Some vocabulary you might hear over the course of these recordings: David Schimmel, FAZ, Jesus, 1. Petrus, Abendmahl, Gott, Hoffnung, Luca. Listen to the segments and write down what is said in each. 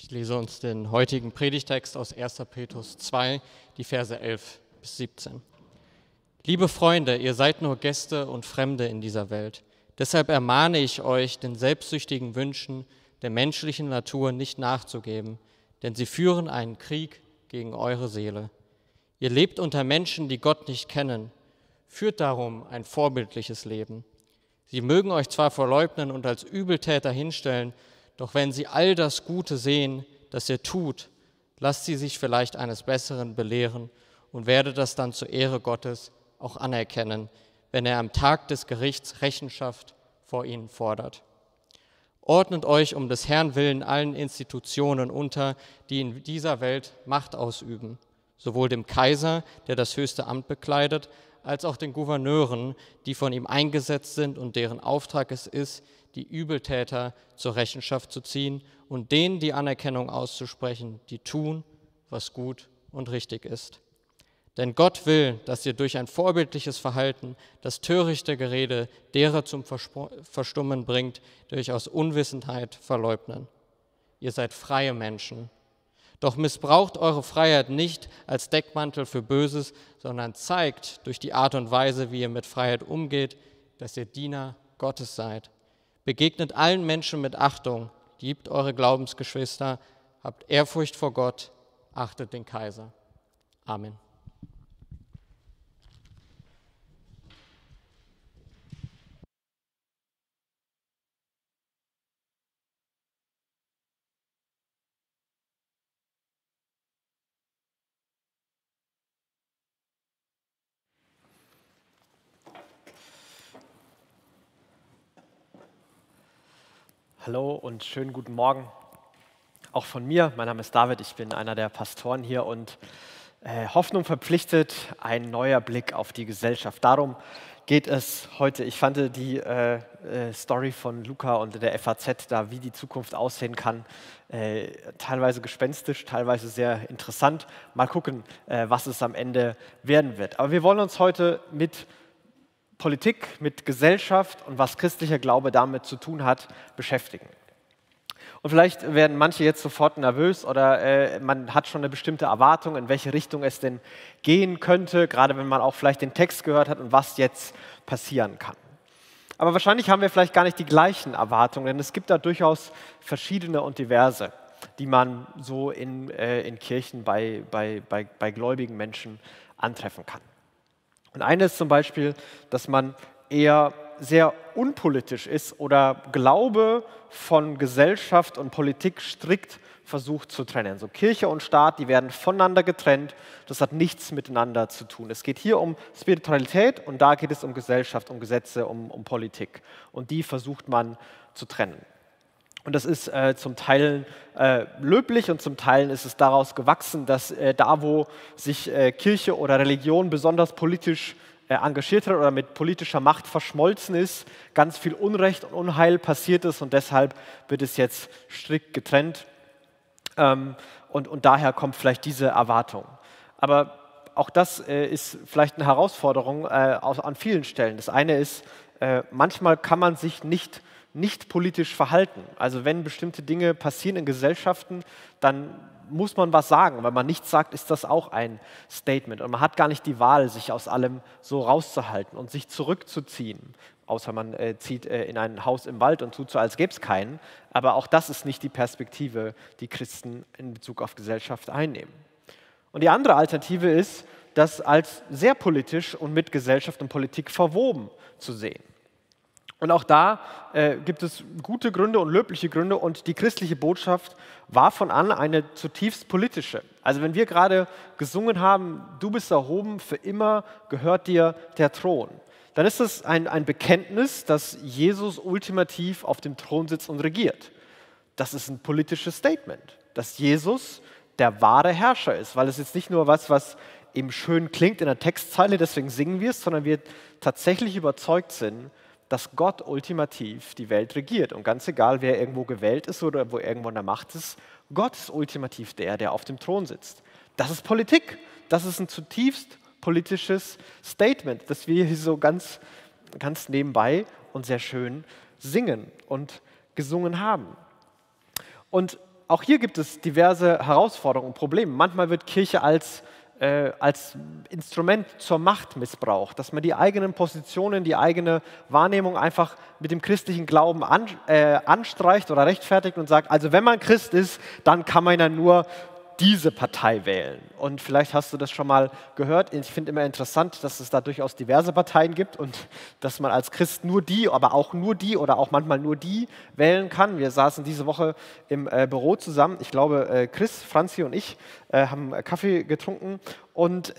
Ich lese uns den heutigen Predigtext aus 1. Petrus 2, die Verse 11 bis 17. Liebe Freunde, ihr seid nur Gäste und Fremde in dieser Welt. Deshalb ermahne ich euch, den selbstsüchtigen Wünschen der menschlichen Natur nicht nachzugeben, denn sie führen einen Krieg gegen eure Seele. Ihr lebt unter Menschen, die Gott nicht kennen. Führt darum ein vorbildliches Leben. Sie mögen euch zwar verleugnen und als Übeltäter hinstellen, doch wenn sie all das Gute sehen, das ihr tut, lasst sie sich vielleicht eines Besseren belehren und werdet das dann zur Ehre Gottes auch anerkennen, wenn er am Tag des Gerichts Rechenschaft vor ihnen fordert. Ordnet euch um des Herrn willen allen Institutionen unter, die in dieser Welt Macht ausüben, sowohl dem Kaiser, der das höchste Amt bekleidet, als auch den Gouverneuren, die von ihm eingesetzt sind und deren Auftrag es ist, die Übeltäter zur Rechenschaft zu ziehen und denen die Anerkennung auszusprechen, die tun, was gut und richtig ist. Denn Gott will, dass ihr durch ein vorbildliches Verhalten das törichte Gerede derer zum Verstummen bringt, die euch aus Unwissenheit verleugnen. Ihr seid freie Menschen. Doch missbraucht eure Freiheit nicht als Deckmantel für Böses, sondern zeigt durch die Art und Weise, wie ihr mit Freiheit umgeht, dass ihr Diener Gottes seid. Begegnet allen Menschen mit Achtung, liebt eure Glaubensgeschwister, habt Ehrfurcht vor Gott, achtet den Kaiser. Amen. Hallo und schönen guten Morgen, auch von mir. Mein Name ist David, ich bin einer der Pastoren hier und Hoffnung verpflichtet, ein neuer Blick auf die Gesellschaft. Darum geht es heute. Ich fand die Story von Luca und der FAZ da, wie die Zukunft aussehen kann, teilweise gespenstisch, teilweise sehr interessant. Mal gucken, was es am Ende werden wird. Aber wir wollen uns heute mit Politik, mit Gesellschaft und was christlicher Glaube damit zu tun hat, beschäftigen. Und vielleicht werden manche jetzt sofort nervös oder man hat schon eine bestimmte Erwartung, in welche Richtung es denn gehen könnte, gerade wenn man auch vielleicht den Text gehört hat und was jetzt passieren kann. Aber wahrscheinlich haben wir vielleicht gar nicht die gleichen Erwartungen, denn es gibt da durchaus verschiedene und diverse, die man so in Kirchen bei gläubigen Menschen antreffen kann. Und eine ist zum Beispiel, dass man eher sehr unpolitisch ist oder Glaube von Gesellschaft und Politik strikt versucht zu trennen. So Kirche und Staat, die werden voneinander getrennt, das hat nichts miteinander zu tun. Es geht hier um Spiritualität und da geht es um Gesellschaft, um Gesetze, um Politik. Und die versucht man zu trennen. Und das ist zum Teil löblich und zum Teil ist es daraus gewachsen, dass da, wo sich Kirche oder Religion besonders politisch engagiert hat oder mit politischer Macht verschmolzen ist, ganz viel Unrecht und Unheil passiert ist und deshalb wird es jetzt strikt getrennt. Und daher kommt vielleicht diese Erwartung. Aber auch das ist vielleicht eine Herausforderung an vielen Stellen. Das eine ist, manchmal kann man sich nicht politisch verhalten. Also wenn bestimmte Dinge passieren in Gesellschaften, dann muss man was sagen. Wenn man nichts sagt, ist das auch ein Statement. Und man hat gar nicht die Wahl, sich aus allem so rauszuhalten und sich zurückzuziehen. Außer man zieht in ein Haus im Wald und tut so, als gäbe es keinen. Aber auch das ist nicht die Perspektive, die Christen in Bezug auf Gesellschaft einnehmen. Und die andere Alternative ist, das als sehr politisch und mit Gesellschaft und Politik verwoben zu sehen. Und auch da gibt es gute Gründe und löbliche Gründe und die christliche Botschaft war von an eine zutiefst politische. Also wenn wir gerade gesungen haben, du bist erhoben, für immer gehört dir der Thron, dann ist es ein Bekenntnis, dass Jesus ultimativ auf dem Thron sitzt und regiert. Das ist ein politisches Statement, dass Jesus der wahre Herrscher ist, weil es jetzt nicht nur was eben schön klingt in der Textzeile, deswegen singen wir es, sondern wir tatsächlich überzeugt sind, dass Gott ultimativ die Welt regiert. Und ganz egal, wer irgendwo gewählt ist oder wo irgendwo in der Macht ist, Gott ist ultimativ der auf dem Thron sitzt. Das ist Politik. Das ist ein zutiefst politisches Statement, das wir hier so ganz nebenbei und sehr schön singen und gesungen haben. Und auch hier gibt es diverse Herausforderungen und Probleme. Manchmal wird Kirche als Instrument zur Macht missbraucht, dass man die eigenen Positionen, die eigene Wahrnehmung einfach mit dem christlichen Glauben anstreicht oder rechtfertigt und sagt, also wenn man Christ ist, dann kann man ja nur diese Partei wählen. Und vielleicht hast du das schon mal gehört. Ich finde immer interessant, dass es da durchaus diverse Parteien gibt und dass man als Christ nur die, aber auch nur die oder auch manchmal nur die wählen kann. Wir saßen diese Woche im Büro zusammen. Ich glaube, Chris, Franzi und ich haben Kaffee getrunken und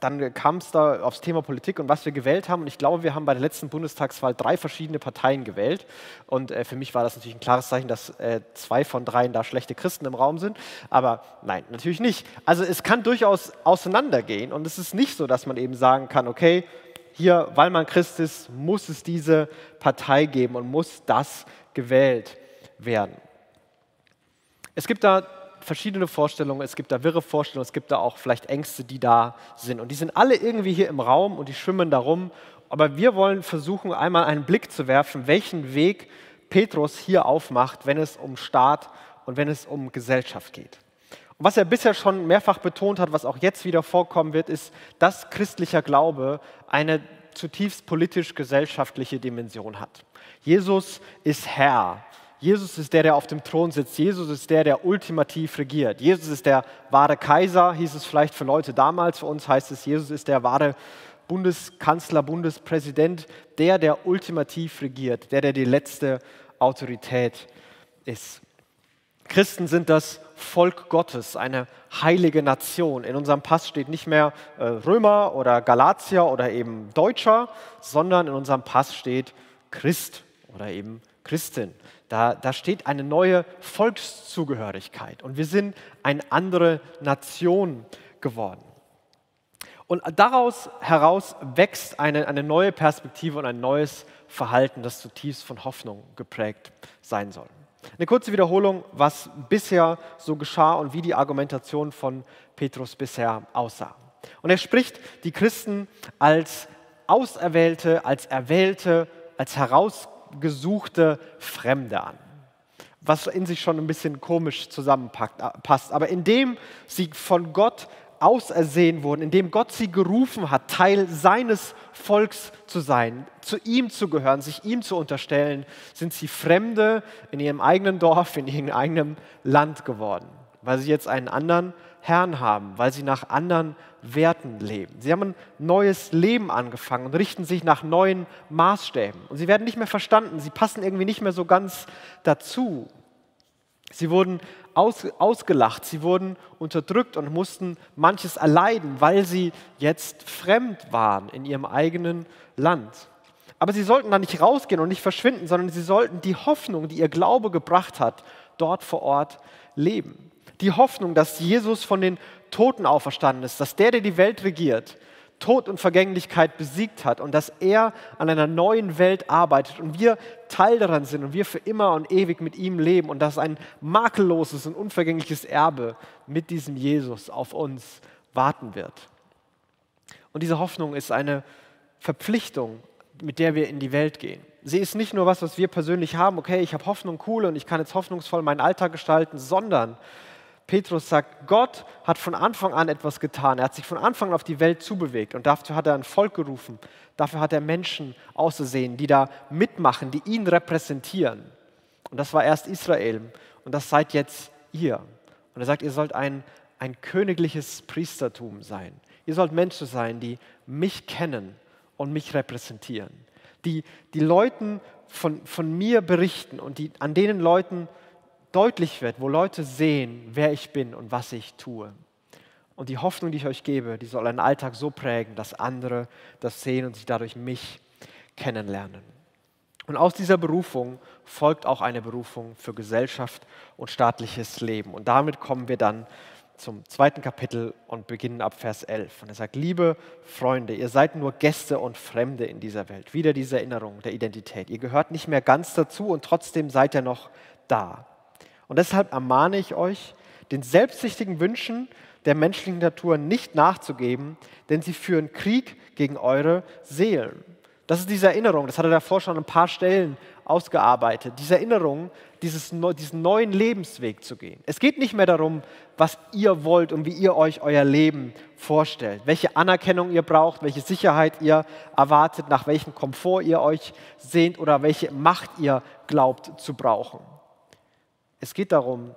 dann kam es da aufs Thema Politik und was wir gewählt haben. Und ich glaube, wir haben bei der letzten Bundestagswahl 3 verschiedene Parteien gewählt. Und für mich war das natürlich ein klares Zeichen, dass 2 von 3 da schlechte Christen im Raum sind. Aber nein, natürlich nicht. Also es kann durchaus auseinandergehen. Und es ist nicht so, dass man eben sagen kann, okay, hier, weil man Christ ist, muss es diese Partei geben und muss das gewählt werden. Es gibt da verschiedene Vorstellungen, es gibt da wirre Vorstellungen, es gibt da auch vielleicht Ängste, die da sind. Und die sind alle irgendwie hier im Raum und die schwimmen da rum. Aber wir wollen versuchen, einmal einen Blick zu werfen, welchen Weg Petrus hier aufmacht, wenn es um Staat und wenn es um Gesellschaft geht. Und was er bisher schon mehrfach betont hat, was auch jetzt wieder vorkommen wird, ist, dass christlicher Glaube eine zutiefst politisch-gesellschaftliche Dimension hat. Jesus ist Herr. Jesus ist der auf dem Thron sitzt. Jesus ist der ultimativ regiert. Jesus ist der wahre Kaiser, hieß es vielleicht für Leute damals. Für uns heißt es, Jesus ist der wahre Bundeskanzler, Bundespräsident, der ultimativ regiert, der die letzte Autorität ist. Christen sind das Volk Gottes, eine heilige Nation. In unserem Pass steht nicht mehr Römer oder Galatier oder eben Deutscher, sondern in unserem Pass steht Christ oder eben Christin. Da steht eine neue Volkszugehörigkeit und wir sind eine andere Nation geworden. Und daraus heraus wächst eine neue Perspektive und ein neues Verhalten, das zutiefst von Hoffnung geprägt sein soll. Eine kurze Wiederholung, was bisher so geschah und wie die Argumentation von Petrus bisher aussah. Und er spricht die Christen als Auserwählte, als Erwählte, als herausgesuchte Fremde an, was in sich schon ein bisschen komisch zusammenpasst. Aber indem sie von Gott ausersehen wurden, indem Gott sie gerufen hat, Teil seines Volks zu sein, zu ihm zu gehören, sich ihm zu unterstellen, sind sie Fremde in ihrem eigenen Dorf, in ihrem eigenen Land geworden, weil sie jetzt einen anderen Herrn haben, weil sie nach anderen Werten leben. Sie haben ein neues Leben angefangen und richten sich nach neuen Maßstäben. Und sie werden nicht mehr verstanden, sie passen irgendwie nicht mehr so ganz dazu. Sie wurden ausgelacht, sie wurden unterdrückt und mussten manches erleiden, weil sie jetzt fremd waren in ihrem eigenen Land. Aber sie sollten da nicht rausgehen und nicht verschwinden, sondern sie sollten die Hoffnung, die ihr Glaube gebracht hat, dort vor Ort leben. Die Hoffnung, dass Jesus von den Toten auferstanden ist, dass der die Welt regiert, Tod und Vergänglichkeit besiegt hat und dass er an einer neuen Welt arbeitet und wir Teil daran sind und wir für immer und ewig mit ihm leben und dass ein makelloses und unvergängliches Erbe mit diesem Jesus auf uns warten wird. Und diese Hoffnung ist eine Verpflichtung, mit der wir in die Welt gehen. Sie ist nicht nur was wir persönlich haben, okay, ich habe Hoffnung, cool, und ich kann jetzt hoffnungsvoll meinen Alltag gestalten, sondern Petrus sagt, Gott hat von Anfang an etwas getan. Er hat sich von Anfang an auf die Welt zubewegt und dafür hat er ein Volk gerufen. Dafür hat er Menschen ausersehen, die da mitmachen, die ihn repräsentieren. Und das war erst Israel und das seid jetzt ihr. Und er sagt, ihr sollt ein königliches Priestertum sein. Ihr sollt Menschen sein, die mich kennen und mich repräsentieren. Die Leuten von mir berichten und an denen Leuten deutlich wird, wo Leute sehen, wer ich bin und was ich tue. Und die Hoffnung, die ich euch gebe, die soll einen Alltag so prägen, dass andere das sehen und sich dadurch mich kennenlernen. Und aus dieser Berufung folgt auch eine Berufung für Gesellschaft und staatliches Leben. Und damit kommen wir dann zum 2. Kapitel und beginnen ab Vers 11. Und er sagt, liebe Freunde, ihr seid nur Gäste und Fremde in dieser Welt. Wieder diese Erinnerung der Identität. Ihr gehört nicht mehr ganz dazu und trotzdem seid ihr noch da. Und deshalb ermahne ich euch, den selbstsüchtigen Wünschen der menschlichen Natur nicht nachzugeben, denn sie führen Krieg gegen eure Seelen. Das ist diese Erinnerung, das hat er davor schon an ein paar Stellen ausgearbeitet, diese Erinnerung, diesen neuen Lebensweg zu gehen. Es geht nicht mehr darum, was ihr wollt und wie ihr euch euer Leben vorstellt, welche Anerkennung ihr braucht, welche Sicherheit ihr erwartet, nach welchem Komfort ihr euch sehnt oder welche Macht ihr glaubt zu brauchen. Es geht darum,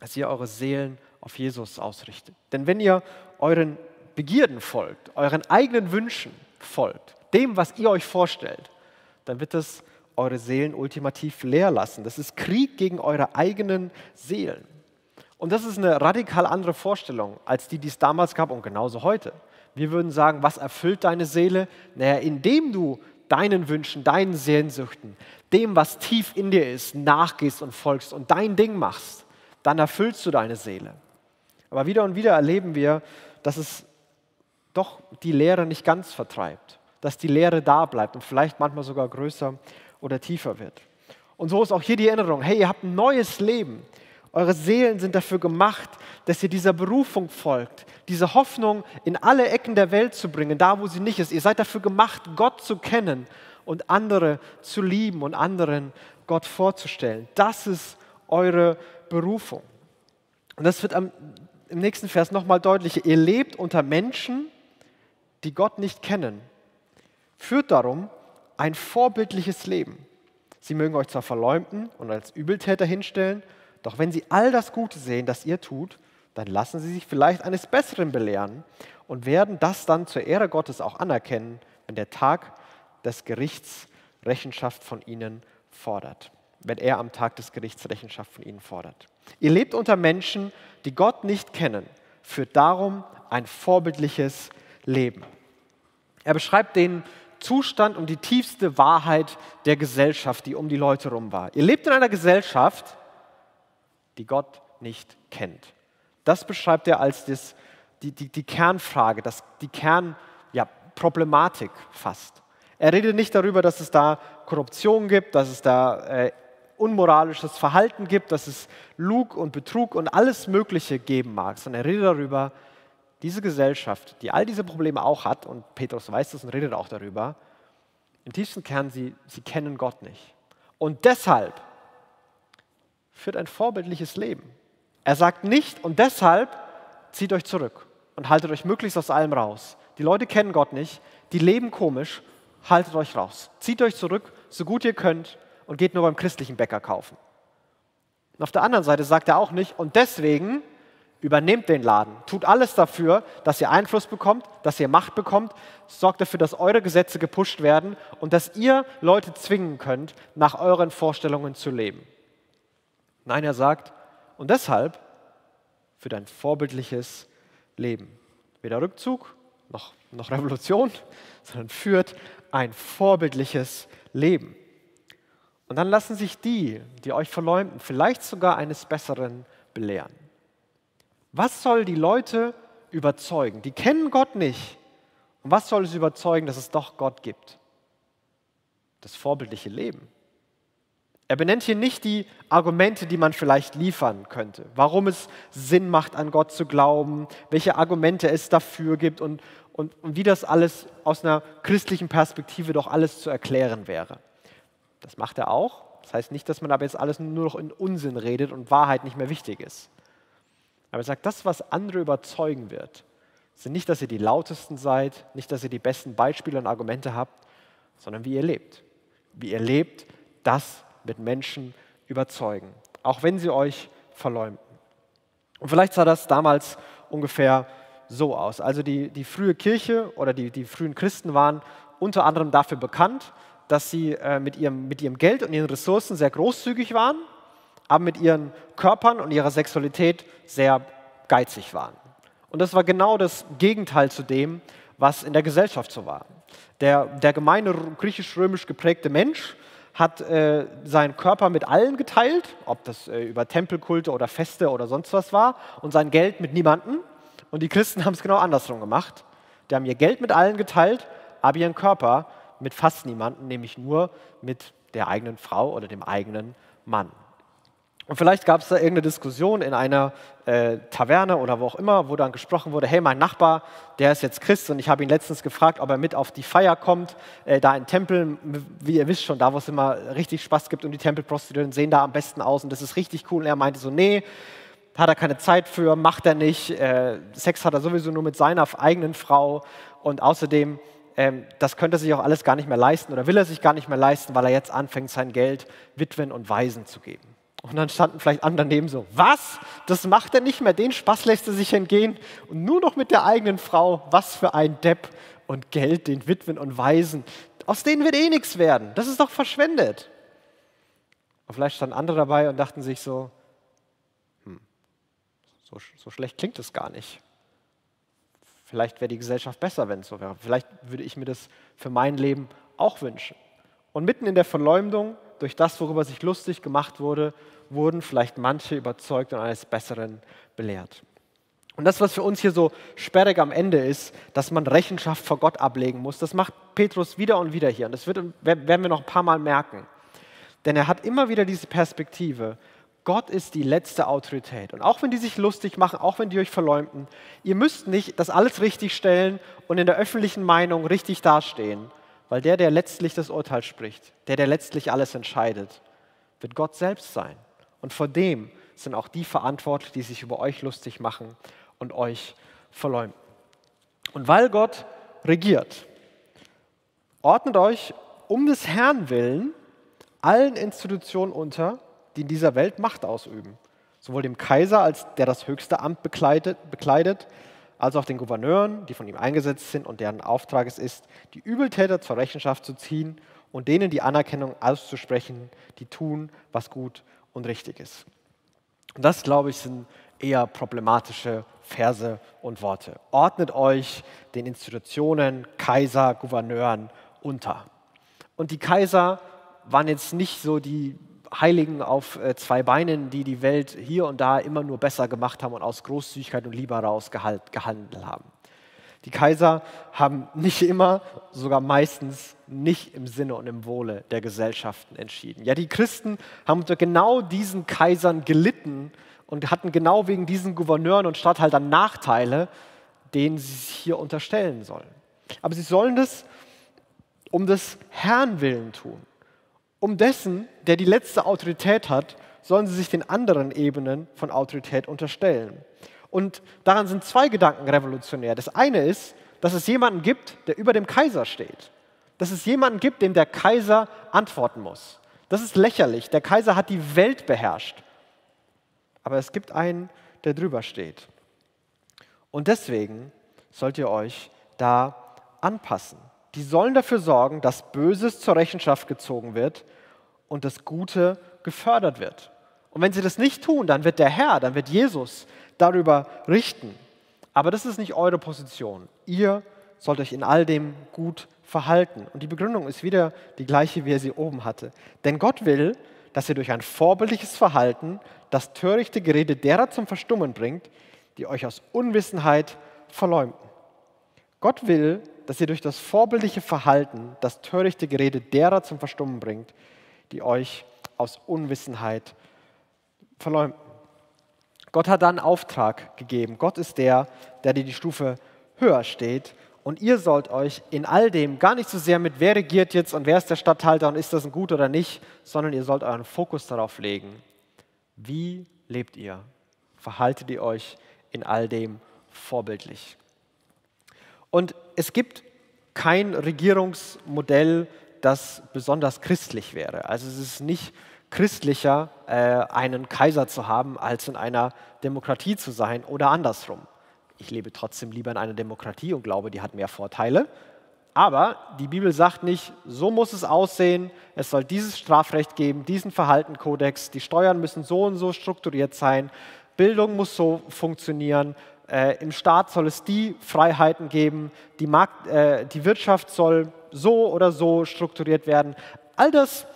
dass ihr eure Seelen auf Jesus ausrichtet. Denn wenn ihr euren Begierden folgt, euren eigenen Wünschen folgt, dem, was ihr euch vorstellt, dann wird es eure Seelen ultimativ leer lassen. Das ist Krieg gegen eure eigenen Seelen. Und das ist eine radikal andere Vorstellung als die, die es damals gab und genauso heute. Wir würden sagen, was erfüllt deine Seele? Naja, indem du deinen Wünschen, deinen Sehnsüchten, dem, was tief in dir ist, nachgehst und folgst und dein Ding machst, dann erfüllst du deine Seele. Aber wieder und wieder erleben wir, dass es doch die Leere nicht ganz vertreibt, dass die Leere da bleibt und vielleicht manchmal sogar größer oder tiefer wird. Und so ist auch hier die Erinnerung, hey, ihr habt ein neues Leben. Eure Seelen sind dafür gemacht, dass ihr dieser Berufung folgt, diese Hoffnung in alle Ecken der Welt zu bringen, da wo sie nicht ist. Ihr seid dafür gemacht, Gott zu kennen und andere zu lieben und anderen Gott vorzustellen. Das ist eure Berufung. Und das wird im nächsten Vers nochmal deutlicher. Ihr lebt unter Menschen, die Gott nicht kennen. Führt darum ein vorbildliches Leben. Sie mögen euch zwar verleumden und als Übeltäter hinstellen, doch wenn sie all das Gute sehen, das ihr tut, dann lassen sie sich vielleicht eines Besseren belehren und werden das dann zur Ehre Gottes auch anerkennen, wenn der Tag des Gerichts Rechenschaft von ihnen fordert. Wenn er am Tag des Gerichts Rechenschaft von ihnen fordert. Ihr lebt unter Menschen, die Gott nicht kennen, führt darum ein vorbildliches Leben. Er beschreibt den Zustand und die tiefste Wahrheit der Gesellschaft, die um die Leute rum war. Ihr lebt in einer Gesellschaft, die Gott nicht kennt. Das beschreibt er als die Kernfrage, die Kernproblematik fast. Er redet nicht darüber, dass es da Korruption gibt, dass es da unmoralisches Verhalten gibt, dass es Lug und Betrug und alles Mögliche geben mag, sondern er redet darüber, diese Gesellschaft, die all diese Probleme auch hat, und Petrus weiß das und redet auch darüber, im tiefsten Kern, sie kennen Gott nicht. Und deshalb führt ein vorbildliches Leben. Er sagt nicht, und deshalb zieht euch zurück und haltet euch möglichst aus allem raus. Die Leute kennen Gott nicht, die leben komisch, haltet euch raus. Zieht euch zurück, so gut ihr könnt, und geht nur beim christlichen Bäcker kaufen. Und auf der anderen Seite sagt er auch nicht, und deswegen übernehmt den Laden. Tut alles dafür, dass ihr Einfluss bekommt, dass ihr Macht bekommt. Sorgt dafür, dass eure Gesetze gepusht werden und dass ihr Leute zwingen könnt, nach euren Vorstellungen zu leben. Nein, er sagt, und deshalb für dein vorbildliches Leben. Weder Rückzug noch Revolution, sondern führt ein vorbildliches Leben. Und dann lassen sich die, die euch verleumden, vielleicht sogar eines Besseren belehren. Was soll die Leute überzeugen? Die kennen Gott nicht. Und was soll es überzeugen, dass es doch Gott gibt? Das vorbildliche Leben. Er benennt hier nicht die Argumente, die man vielleicht liefern könnte, warum es Sinn macht, an Gott zu glauben, welche Argumente es dafür gibt und wie das alles aus einer christlichen Perspektive doch alles zu erklären wäre. Das macht er auch. Das heißt nicht, dass man aber jetzt alles nur noch in Unsinn redet und Wahrheit nicht mehr wichtig ist. Aber er sagt, das, was andere überzeugen wird, sind nicht, dass ihr die lautesten seid, nicht, dass ihr die besten Beispiele und Argumente habt, sondern wie ihr lebt. Wie ihr lebt, das wird Menschen überzeugen, auch wenn sie euch verleumden. Und vielleicht sah das damals ungefähr so aus. Also die frühe Kirche oder die frühen Christen waren unter anderem dafür bekannt, dass sie mit ihrem Geld und ihren Ressourcen sehr großzügig waren, aber mit ihren Körpern und ihrer Sexualität sehr geizig waren. Und das war genau das Gegenteil zu dem, was in der Gesellschaft so war. Der gemeine griechisch-römisch geprägte Mensch hat seinen Körper mit allen geteilt, ob das über Tempelkulte oder Feste oder sonst was war, und sein Geld mit niemandem. Und die Christen haben es genau andersrum gemacht. Die haben ihr Geld mit allen geteilt, aber ihren Körper mit fast niemandem, nämlich nur mit der eigenen Frau oder dem eigenen Mann. Und vielleicht gab es da irgendeine Diskussion in einer Taverne oder wo auch immer, wo dann gesprochen wurde, hey, mein Nachbar, der ist jetzt Christ und ich habe ihn letztens gefragt, ob er mit auf die Feier kommt, da in Tempeln, wie ihr wisst schon, da wo es immer richtig Spaß gibt und die Tempelprostituierten sehen da am besten aus und das ist richtig cool. Und er meinte so, nee, hat er keine Zeit für, macht er nicht, Sex hat er sowieso nur mit seiner eigenen Frau und außerdem, das könnte er sich auch alles gar nicht mehr leisten oder will er sich gar nicht mehr leisten, weil er jetzt anfängt, sein Geld Witwen und Waisen zu geben. Und dann standen vielleicht andere daneben so, was? Das macht er nicht mehr, den Spaß lässt er sich entgehen und nur noch mit der eigenen Frau, was für ein Depp und Geld den Witwen und Waisen, aus denen wird eh nichts werden, das ist doch verschwendet. Und vielleicht standen andere dabei und dachten sich so, so schlecht klingt es gar nicht. Vielleicht wäre die Gesellschaft besser, wenn es so wäre. Vielleicht würde ich mir das für mein Leben auch wünschen. Und mitten in der Verleumdung, durch das, worüber sich lustig gemacht wurde, wurden vielleicht manche überzeugt und eines Besseren belehrt. Und das, was für uns hier so sperrig am Ende ist, dass man Rechenschaft vor Gott ablegen muss, das macht Petrus wieder und wieder hier. Und das werden wir noch ein paar Mal merken. Denn er hat immer wieder diese Perspektive, Gott ist die letzte Autorität. Und auch wenn die sich lustig machen, auch wenn die euch verleumden, ihr müsst nicht das alles richtig stellen und in der öffentlichen Meinung richtig dastehen, weil der, der letztlich das Urteil spricht, der letztlich alles entscheidet, wird Gott selbst sein. Und vor dem sind auch die verantwortlich, die sich über euch lustig machen und euch verleumden. Und weil Gott regiert, ordnet euch um des Herrn willen allen Institutionen unter, die in dieser Welt Macht ausüben. Sowohl dem Kaiser, als der das höchste Amt bekleidet, als auch den Gouverneuren, die von ihm eingesetzt sind und deren Auftrag es ist, die Übeltäter zur Rechenschaft zu ziehen und denen die Anerkennung auszusprechen, die tun, was gut und richtig ist. Und das, glaube ich, sind eher problematische Verse und Worte. Ordnet euch den Institutionen, Kaiser, Gouverneuren unter. Und die Kaiser waren jetzt nicht so die Heiligen auf zwei Beinen, die die Welt hier und da immer nur besser gemacht haben und aus Großzügigkeit und Liebe heraus gehandelt haben. Die Kaiser haben nicht immer, sogar meistens nicht im Sinne und im Wohle der Gesellschaften entschieden. Ja, die Christen haben unter genau diesen Kaisern gelitten und hatten genau wegen diesen Gouverneuren und Statthaltern Nachteile, denen sie sich hier unterstellen sollen. Aber sie sollen das um des Herrn willen tun. Um dessen, der die letzte Autorität hat, sollen sie sich den anderen Ebenen von Autorität unterstellen. Und daran sind zwei Gedanken revolutionär. Das eine ist, dass es jemanden gibt, der über dem Kaiser steht. Dass es jemanden gibt, dem der Kaiser antworten muss. Das ist lächerlich. Der Kaiser hat die Welt beherrscht. Aber es gibt einen, der drüber steht. Und deswegen sollt ihr euch da anpassen. Die sollen dafür sorgen, dass Böses zur Rechenschaft gezogen wird und das Gute gefördert wird. Und wenn sie das nicht tun, dann wird der Herr, dann wird Jesus darüber richten. Aber das ist nicht eure Position. Ihr sollt euch in all dem gut verhalten. Und die Begründung ist wieder die gleiche, wie er sie oben hatte. Denn Gott will, dass ihr durch ein vorbildliches Verhalten das törichte Gerede derer zum Verstummen bringt, die euch aus Unwissenheit verleumden. Gott will, dass ihr durch das vorbildliche Verhalten das törichte Gerede derer zum Verstummen bringt, die euch aus Unwissenheit verleumden. Gott hat da einen Auftrag gegeben. Gott ist der, der die Stufe höher steht. Und ihr sollt euch in all dem gar nicht so sehr mit, wer regiert jetzt und wer ist der Statthalter und ist das ein Gut oder nicht, sondern ihr sollt euren Fokus darauf legen, wie lebt ihr? Verhaltet ihr euch in all dem vorbildlich? Und es gibt kein Regierungsmodell, das besonders christlich wäre. Also es ist nicht christlicher, einen Kaiser zu haben, als in einer Demokratie zu sein oder andersrum. Ich lebe trotzdem lieber in einer Demokratie und glaube, die hat mehr Vorteile. Aber die Bibel sagt nicht, so muss es aussehen, es soll dieses Strafrecht geben, diesen Verhaltenskodex, die Steuern müssen so und so strukturiert sein, Bildung muss so funktionieren, im Staat soll es die Freiheiten geben, die Wirtschaft soll so oder so strukturiert werden. All das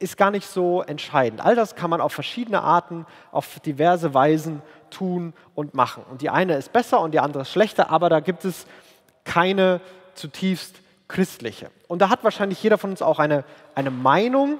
ist gar nicht so entscheidend. All das kann man auf verschiedene Arten, auf diverse Weisen tun und machen. Und die eine ist besser und die andere ist schlechter, aber da gibt es keine zutiefst christliche. Und da hat wahrscheinlich jeder von uns auch eine Meinung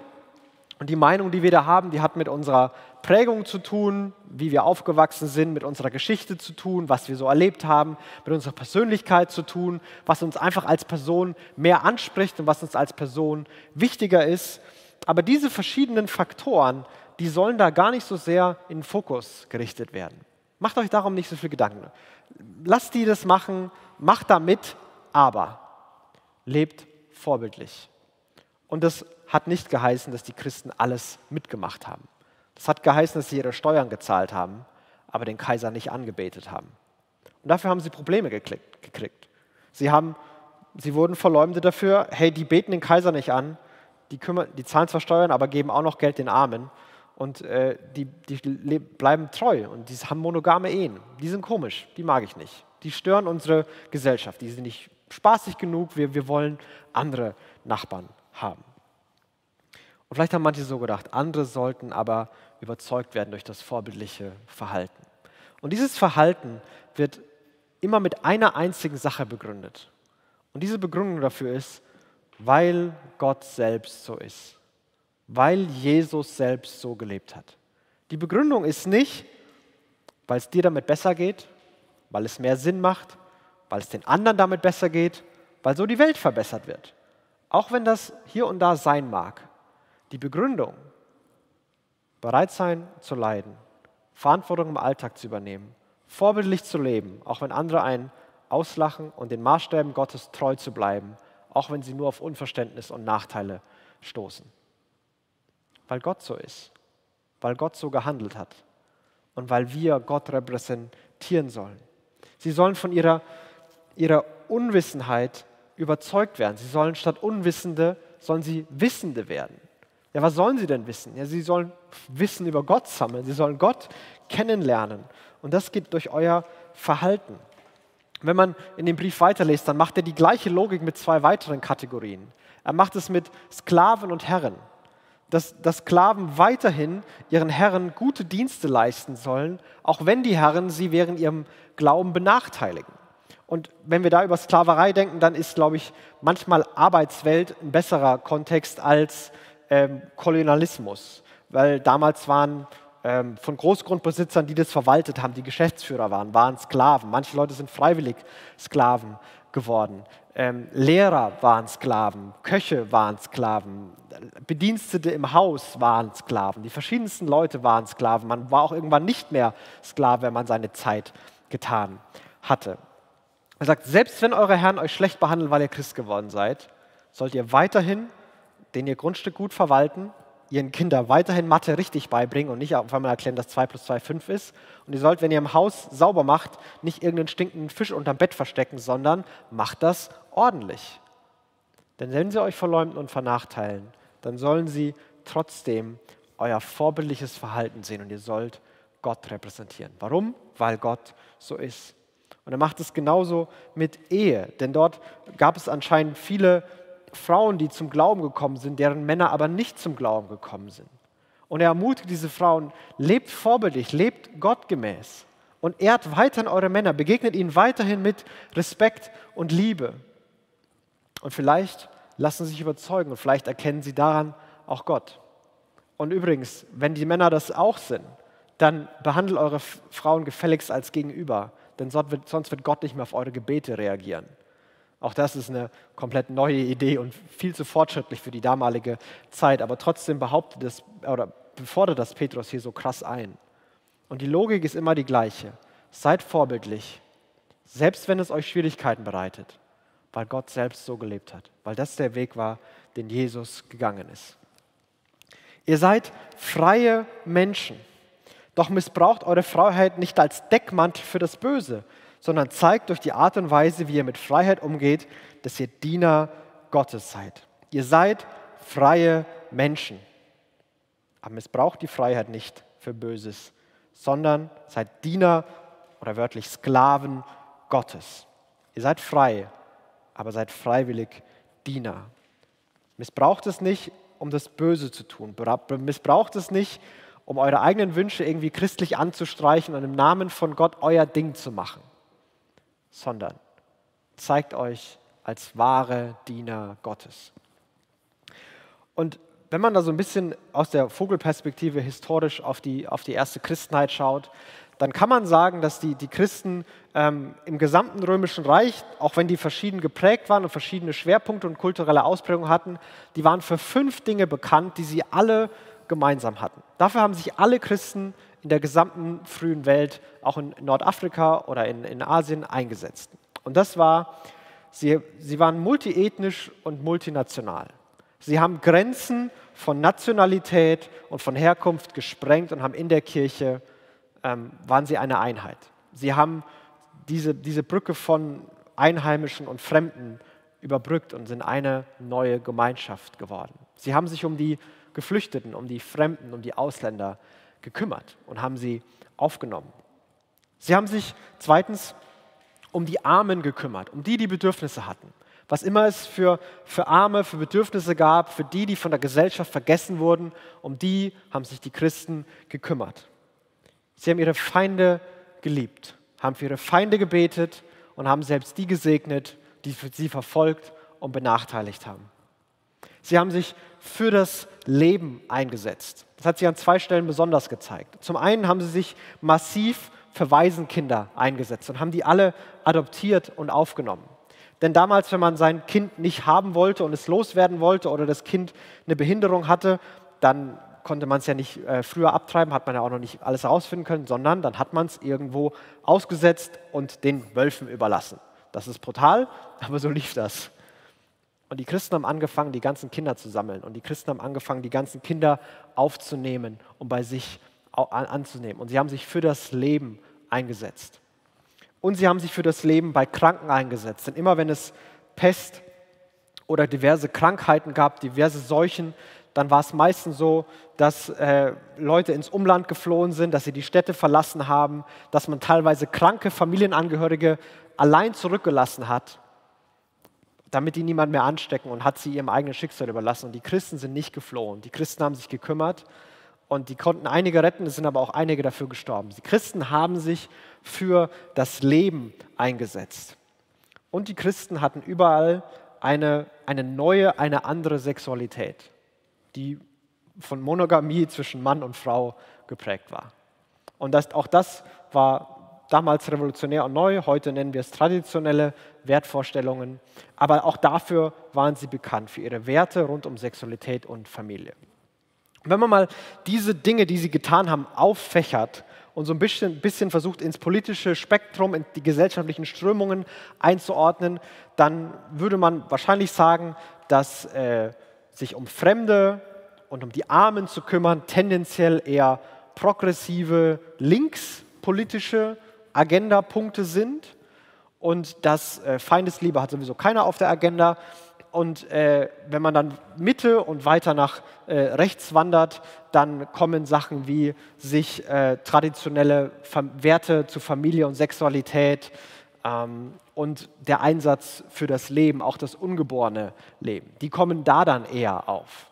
Und die Meinung, die wir da haben, die hat mit unserer Prägung zu tun, wie wir aufgewachsen sind, mit unserer Geschichte zu tun, was wir so erlebt haben, mit unserer Persönlichkeit zu tun, was uns einfach als Person mehr anspricht und was uns als Person wichtiger ist. Aber diese verschiedenen Faktoren, die sollen da gar nicht so sehr in den Fokus gerichtet werden. Macht euch darum nicht so viel Gedanken. Lasst die das machen, macht da mit, aber lebt vorbildlich. Und das hat nicht geheißen, dass die Christen alles mitgemacht haben. Das hat geheißen, dass sie ihre Steuern gezahlt haben, aber den Kaiser nicht angebetet haben. Und dafür haben sie Probleme gekriegt. Sie wurden verleumdet dafür, hey, die beten den Kaiser nicht an, die zahlen zwar Steuern, aber geben auch noch Geld den Armen. Und die bleiben treu und die haben monogame Ehen. Die sind komisch, die mag ich nicht. Die stören unsere Gesellschaft, die sind nicht spaßig genug, wir wollen andere Nachbarn haben. Und vielleicht haben manche so gedacht, andere sollten aber überzeugt werden durch das vorbildliche Verhalten. Und dieses Verhalten wird immer mit einer einzigen Sache begründet. Und diese Begründung dafür ist, weil Gott selbst so ist. Weil Jesus selbst so gelebt hat. Die Begründung ist nicht, weil es dir damit besser geht, weil es mehr Sinn macht, weil es den anderen damit besser geht, weil so die Welt verbessert wird. Auch wenn das hier und da sein mag. Die Begründung, bereit sein zu leiden, Verantwortung im Alltag zu übernehmen, vorbildlich zu leben, auch wenn andere einen auslachen und den Maßstäben Gottes treu zu bleiben, auch wenn sie nur auf Unverständnis und Nachteile stoßen. Weil Gott so ist, weil Gott so gehandelt hat und weil wir Gott repräsentieren sollen. Sie sollen von ihrer Unwissenheit überzeugt werden. Sie sollen statt Unwissende, sollen sie Wissende werden. Ja, was sollen sie denn wissen? Ja, sie sollen Wissen über Gott sammeln, sie sollen Gott kennenlernen. Und das geht durch euer Verhalten. Wenn man in dem Brief weiterliest, dann macht er die gleiche Logik mit zwei weiteren Kategorien. Er macht es mit Sklaven und Herren. Dass Sklaven weiterhin ihren Herren gute Dienste leisten sollen, auch wenn die Herren sie während ihrem Glauben benachteiligen. Und wenn wir da über Sklaverei denken, dann ist, glaube ich, manchmal Arbeitswelt ein besserer Kontext als Kolonialismus. Weil damals waren von Großgrundbesitzern, die das verwaltet haben, die Geschäftsführer waren Sklaven. Manche Leute sind freiwillig Sklaven geworden. Lehrer waren Sklaven, Köche waren Sklaven, Bedienstete im Haus waren Sklaven, die verschiedensten Leute waren Sklaven. Man war auch irgendwann nicht mehr Sklave, wenn man seine Zeit getan hatte. Er sagt, selbst wenn eure Herren euch schlecht behandeln, weil ihr Christ geworden seid, sollt ihr weiterhin ihr Grundstück gut verwalten, ihren Kindern weiterhin Mathe richtig beibringen und nicht auf einmal erklären, dass 2 + 2 = 5 ist. Und ihr sollt, wenn ihr im Haus sauber macht, nicht irgendeinen stinkenden Fisch unterm Bett verstecken, sondern macht das ordentlich. Denn wenn sie euch verleumden und vernachlässigen, dann sollen sie trotzdem euer vorbildliches Verhalten sehen und ihr sollt Gott repräsentieren. Warum? Weil Gott so ist. Und er macht es genauso mit Ehe, denn dort gab es anscheinend viele Frauen, die zum Glauben gekommen sind, deren Männer aber nicht zum Glauben gekommen sind. Und er ermutigt diese Frauen, lebt vorbildlich, lebt gottgemäß und ehrt weiterhin eure Männer, begegnet ihnen weiterhin mit Respekt und Liebe. Und vielleicht lassen sie sich überzeugen und vielleicht erkennen sie daran auch Gott. Und übrigens, wenn die Männer das auch sind, dann behandelt eure Frauen gefälligst als Gegenüber, denn sonst wird Gott nicht mehr auf eure Gebete reagieren. Auch das ist eine komplett neue Idee und viel zu fortschrittlich für die damalige Zeit. Aber trotzdem befordert das Petrus hier so krass ein. Und die Logik ist immer die gleiche. Seid vorbildlich, selbst wenn es euch Schwierigkeiten bereitet, weil Gott selbst so gelebt hat. Weil das der Weg war, den Jesus gegangen ist. Ihr seid freie Menschen, doch missbraucht eure Freiheit nicht als Deckmantel für das Böse, sondern zeigt durch die Art und Weise, wie ihr mit Freiheit umgeht, dass ihr Diener Gottes seid. Ihr seid freie Menschen. Aber missbraucht die Freiheit nicht für Böses, sondern seid Diener oder wörtlich Sklaven Gottes. Ihr seid frei, aber seid freiwillig Diener. Missbraucht es nicht, um das Böse zu tun. Missbraucht es nicht, um eure eigenen Wünsche irgendwie christlich anzustreichen und im Namen von Gott euer Ding zu machen. Sondern zeigt euch als wahre Diener Gottes. Und wenn man da so ein bisschen aus der Vogelperspektive historisch auf die erste Christenheit schaut, dann kann man sagen, dass die Christen im gesamten Römischen Reich, auch wenn die verschieden geprägt waren und verschiedene Schwerpunkte und kulturelle Ausprägungen hatten, die waren für 5 Dinge bekannt, die sie alle gemeinsam hatten. Dafür haben sich alle Christen in der gesamten frühen Welt, auch in Nordafrika oder in Asien, eingesetzt. Und das war, sie waren multiethnisch und multinational. Sie haben Grenzen von Nationalität und von Herkunft gesprengt und haben in der Kirche waren sie eine Einheit. Sie haben diese Brücke von Einheimischen und Fremden überbrückt und sind eine neue Gemeinschaft geworden. Sie haben sich um die Geflüchteten, um die Fremden, um die Ausländer gekümmert und haben sie aufgenommen. Sie haben sich zweitens um die Armen gekümmert, um die Bedürfnisse hatten. Was immer es für Arme, für Bedürfnisse gab, für die von der Gesellschaft vergessen wurden, um die haben sich die Christen gekümmert. Sie haben ihre Feinde geliebt, haben für ihre Feinde gebetet und haben selbst die gesegnet, die sie verfolgt und benachteiligt haben. Sie haben sich für das Leben eingesetzt. Das hat sich an 2 Stellen besonders gezeigt. Zum einen haben sie sich massiv für Waisenkinder eingesetzt und haben die alle adoptiert und aufgenommen. Denn damals, wenn man sein Kind nicht haben wollte und es loswerden wollte oder das Kind eine Behinderung hatte, dann konnte man es ja nicht früher abtreiben, hat man ja auch noch nicht alles herausfinden können, sondern dann hat man es irgendwo ausgesetzt und den Wölfen überlassen. Das ist brutal, aber so lief das. Und die Christen haben angefangen, die ganzen Kinder zu sammeln. Und die Christen haben angefangen, die ganzen Kinder aufzunehmen und bei sich anzunehmen. Und sie haben sich für das Leben eingesetzt. Und sie haben sich für das Leben bei Kranken eingesetzt. Denn immer wenn es Pest oder diverse Krankheiten gab, diverse Seuchen, dann war es meistens so, dass Leute ins Umland geflohen sind, dass sie die Städte verlassen haben, dass man teilweise kranke Familienangehörige allein zurückgelassen hat, damit die niemand mehr anstecken und hat sie ihrem eigenen Schicksal überlassen. Und die Christen sind nicht geflohen. Die Christen haben sich gekümmert und die konnten einige retten, es sind aber auch einige dafür gestorben. Die Christen haben sich für das Leben eingesetzt. Und die Christen hatten überall eine andere Sexualität, die von Monogamie zwischen Mann und Frau geprägt war. Und auch das war damals revolutionär und neu, heute nennen wir es traditionelle Wertvorstellungen, aber auch dafür waren sie bekannt, für ihre Werte rund um Sexualität und Familie. Und wenn man mal diese Dinge, die sie getan haben, auffächert und so ein bisschen versucht, ins politische Spektrum, in die gesellschaftlichen Strömungen einzuordnen, dann würde man wahrscheinlich sagen, dass sich um Fremde und um die Armen zu kümmern, tendenziell eher progressive, linkspolitische Agendapunkte sind und dass Feindesliebe hat sowieso keiner auf der Agenda. Und wenn man dann Mitte und weiter nach rechts wandert, dann kommen Sachen wie sich traditionelle Werte zu Familie und Sexualität und der Einsatz für das Leben, auch das ungeborene Leben. Die kommen da dann eher auf.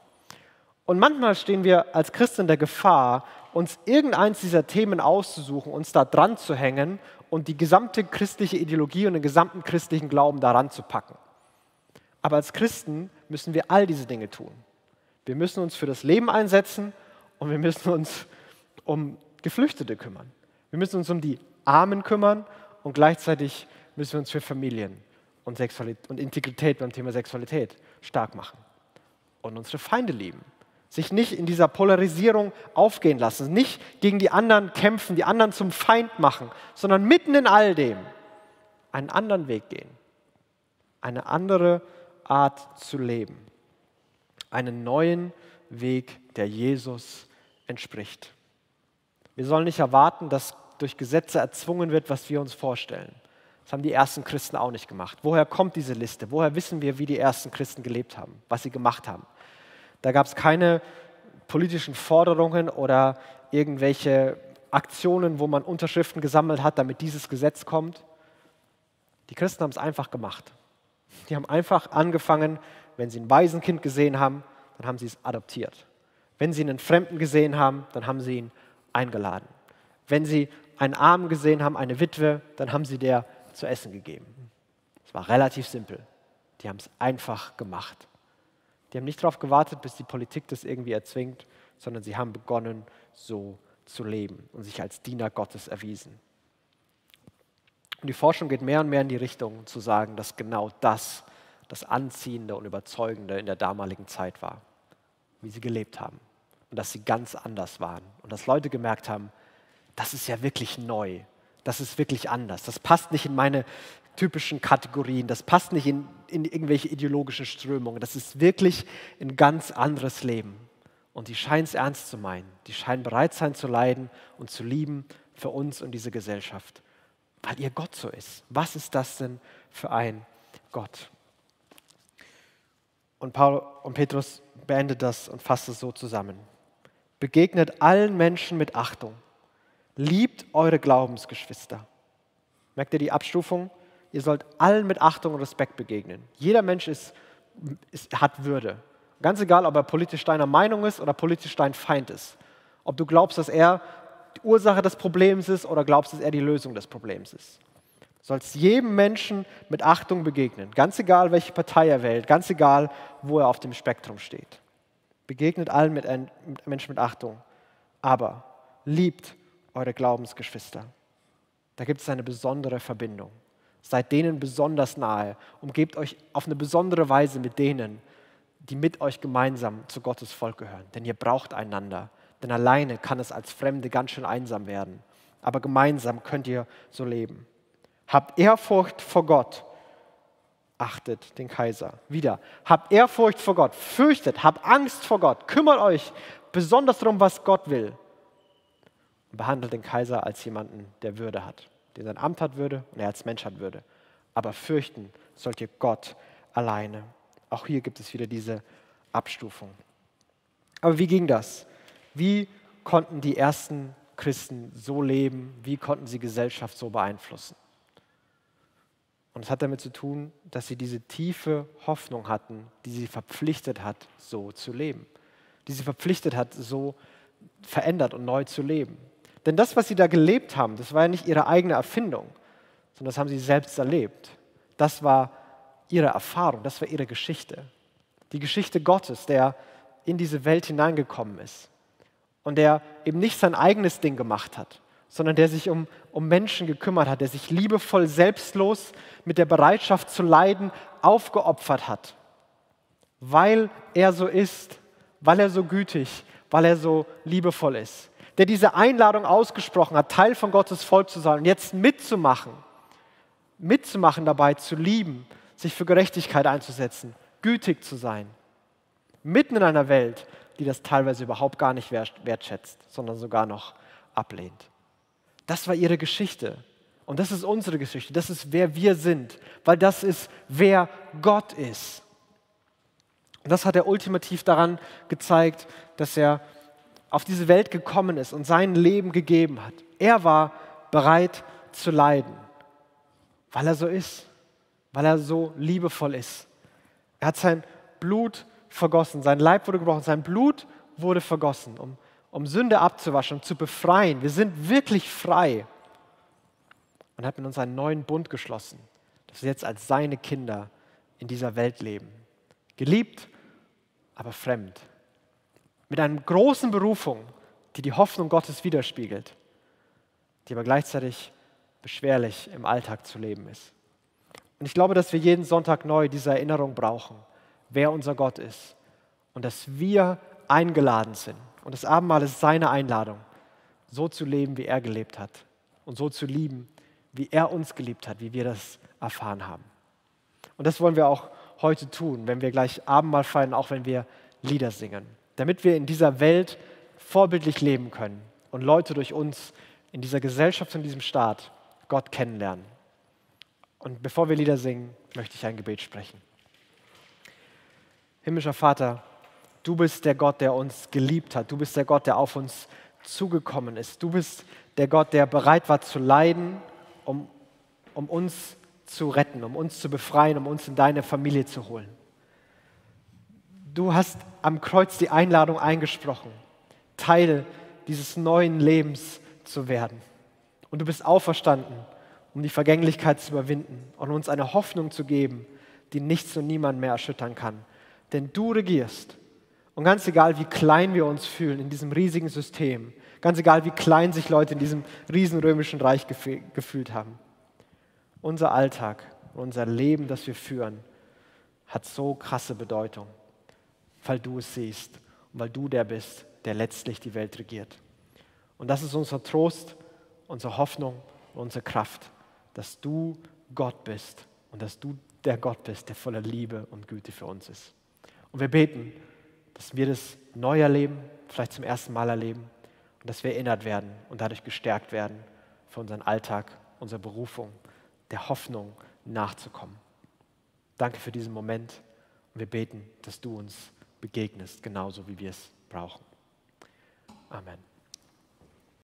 Und manchmal stehen wir als Christen in der Gefahr, uns irgendeins dieser Themen auszusuchen, uns da dran zu hängen und die gesamte christliche Ideologie und den gesamten christlichen Glauben daran zu packen. Aber als Christen müssen wir all diese Dinge tun. Wir müssen uns für das Leben einsetzen und wir müssen uns um Geflüchtete kümmern. Wir müssen uns um die Armen kümmern und gleichzeitig müssen wir uns für Familien und Integrität beim Thema Sexualität stark machen. Und unsere Feinde lieben. Sich nicht in dieser Polarisierung aufgehen lassen, nicht gegen die anderen kämpfen, die anderen zum Feind machen, sondern mitten in all dem einen anderen Weg gehen. Eine andere Art zu leben, einen neuen Weg, der Jesus entspricht. Wir sollen nicht erwarten, dass durch Gesetze erzwungen wird, was wir uns vorstellen. Das haben die ersten Christen auch nicht gemacht. Woher kommt diese Liste? Woher wissen wir, wie die ersten Christen gelebt haben, was sie gemacht haben? Da gab es keine politischen Forderungen oder irgendwelche Aktionen, wo man Unterschriften gesammelt hat, damit dieses Gesetz kommt. Die Christen haben es einfach gemacht. Die haben einfach angefangen, wenn sie ein Waisenkind gesehen haben, dann haben sie es adoptiert. Wenn sie einen Fremden gesehen haben, dann haben sie ihn eingeladen. Wenn sie einen Armen gesehen haben, eine Witwe, dann haben sie der zu essen gegeben. Es war relativ simpel. Die haben es einfach gemacht. Die Die haben nicht darauf gewartet, bis die Politik das irgendwie erzwingt, sondern sie haben begonnen, so zu leben und sich als Diener Gottes erwiesen. Und die Forschung geht mehr und mehr in die Richtung, zu sagen, dass genau das das Anziehende und Überzeugende in der damaligen Zeit war, wie sie gelebt haben und dass sie ganz anders waren und dass Leute gemerkt haben, das ist ja wirklich neu, das ist wirklich anders, das passt nicht in meine typischen Kategorien, das passt nicht in irgendwelche ideologischen Strömungen, das ist wirklich ein ganz anderes Leben. Und die scheinen es ernst zu meinen, die scheinen bereit sein zu leiden und zu lieben für uns und diese Gesellschaft, weil ihr Gott so ist. Was ist das denn für ein Gott? Und Petrus beendet das und fasst es so zusammen. Begegnet allen Menschen mit Achtung. Liebt eure Glaubensgeschwister. Merkt ihr die Abstufung? Ihr sollt allen mit Achtung und Respekt begegnen. Jeder Mensch hat Würde. Ganz egal, ob er politisch deiner Meinung ist oder politisch dein Feind ist. Ob du glaubst, dass er die Ursache des Problems ist oder glaubst, dass er die Lösung des Problems ist. Du sollst jedem Menschen mit Achtung begegnen. Ganz egal, welche Partei er wählt. Ganz egal, wo er auf dem Spektrum steht. Begegnet allen Menschen mit Achtung. Aber liebt eure Glaubensgeschwister. Da gibt es eine besondere Verbindung. Seid denen besonders nahe. Umgebt euch auf eine besondere Weise mit denen, die mit euch gemeinsam zu Gottes Volk gehören. Denn ihr braucht einander. Denn alleine kann es als Fremde ganz schön einsam werden. Aber gemeinsam könnt ihr so leben. Habt Ehrfurcht vor Gott. Achtet den Kaiser. Wieder. Habt Ehrfurcht vor Gott. Fürchtet. Habt Angst vor Gott. Kümmert euch besonders darum, was Gott will. Und behandelt den Kaiser als jemanden, der Würde hat. Der sein Amt hat Würde und er als Mensch hat Würde. Aber fürchten sollt ihr Gott alleine. Auch hier gibt es wieder diese Abstufung. Aber wie ging das? Wie konnten die ersten Christen so leben? Wie konnten sie Gesellschaft so beeinflussen? Und es hat damit zu tun, dass sie diese tiefe Hoffnung hatten, die sie verpflichtet hat, so zu leben. Die sie verpflichtet hat, so verändert und neu zu leben. Denn das, was sie da gelebt haben, das war ja nicht ihre eigene Erfindung, sondern das haben sie selbst erlebt. Das war ihre Erfahrung, das war ihre Geschichte. Die Geschichte Gottes, der in diese Welt hineingekommen ist und der eben nicht sein eigenes Ding gemacht hat, sondern der sich um Menschen gekümmert hat, der sich liebevoll, selbstlos mit der Bereitschaft zu leiden aufgeopfert hat. Weil er so ist, weil er so gütig, weil er so liebevoll ist. Der diese Einladung ausgesprochen hat, Teil von Gottes Volk zu sein und jetzt mitzumachen. Mitzumachen dabei, zu lieben, sich für Gerechtigkeit einzusetzen, gütig zu sein. Mitten in einer Welt, die das teilweise überhaupt gar nicht wertschätzt, sondern sogar noch ablehnt. Das war ihre Geschichte. Und das ist unsere Geschichte. Das ist, wer wir sind. Weil das ist, wer Gott ist. Und das hat er ultimativ daran gezeigt, dass er auf diese Welt gekommen ist und sein Leben gegeben hat. Er war bereit zu leiden, weil er so ist. Weil er so liebevoll ist. Er hat sein Blut vergossen, sein Leib wurde gebrochen, sein Blut wurde vergossen, um Sünde abzuwaschen, um zu befreien. Wir sind wirklich frei. Und er hat mit uns einen neuen Bund geschlossen, dass wir jetzt als seine Kinder in dieser Welt leben. Geliebt, aber fremd. Mit einer großen Berufung, die die Hoffnung Gottes widerspiegelt, die aber gleichzeitig beschwerlich im Alltag zu leben ist. Und ich glaube, dass wir jeden Sonntag neu diese Erinnerung brauchen, wer unser Gott ist und dass wir eingeladen sind. Und das Abendmahl ist seine Einladung, so zu leben, wie er gelebt hat und so zu lieben, wie er uns geliebt hat, wie wir das erfahren haben. Und das wollen wir auch heute tun, wenn wir gleich Abendmahl feiern, auch wenn wir Lieder singen, damit wir in dieser Welt vorbildlich leben können und Leute durch uns in dieser Gesellschaft und diesem Staat Gott kennenlernen. Und bevor wir Lieder singen, möchte ich ein Gebet sprechen. Himmlischer Vater, du bist der Gott, der uns geliebt hat. Du bist der Gott, der auf uns zugekommen ist. Du bist der Gott, der bereit war zu leiden, um uns zu retten, um uns zu befreien, um uns in deine Familie zu holen. Du hast am Kreuz die Einladung eingesprochen, Teil dieses neuen Lebens zu werden. Und du bist auferstanden, um die Vergänglichkeit zu überwinden und uns eine Hoffnung zu geben, die nichts und niemand mehr erschüttern kann, Denn du regierst. Und ganz egal, wie klein wir uns fühlen in diesem riesigen System, ganz egal, wie klein sich Leute in diesem riesen römischen Reich gefühlt haben, unser Alltag, unser Leben, das wir führen, hat so krasse Bedeutung, weil du es siehst und weil du der bist, der letztlich die Welt regiert. Und das ist unser Trost, unsere Hoffnung und unsere Kraft, dass du Gott bist und dass du der Gott bist, der voller Liebe und Güte für uns ist. Und wir beten, dass wir das neu erleben, vielleicht zum ersten Mal erleben und dass wir erinnert werden und dadurch gestärkt werden für unseren Alltag, unsere Berufung, der Hoffnung nachzukommen. Danke für diesen Moment und wir beten, dass du uns begegnest, genauso wie wir es brauchen. Amen.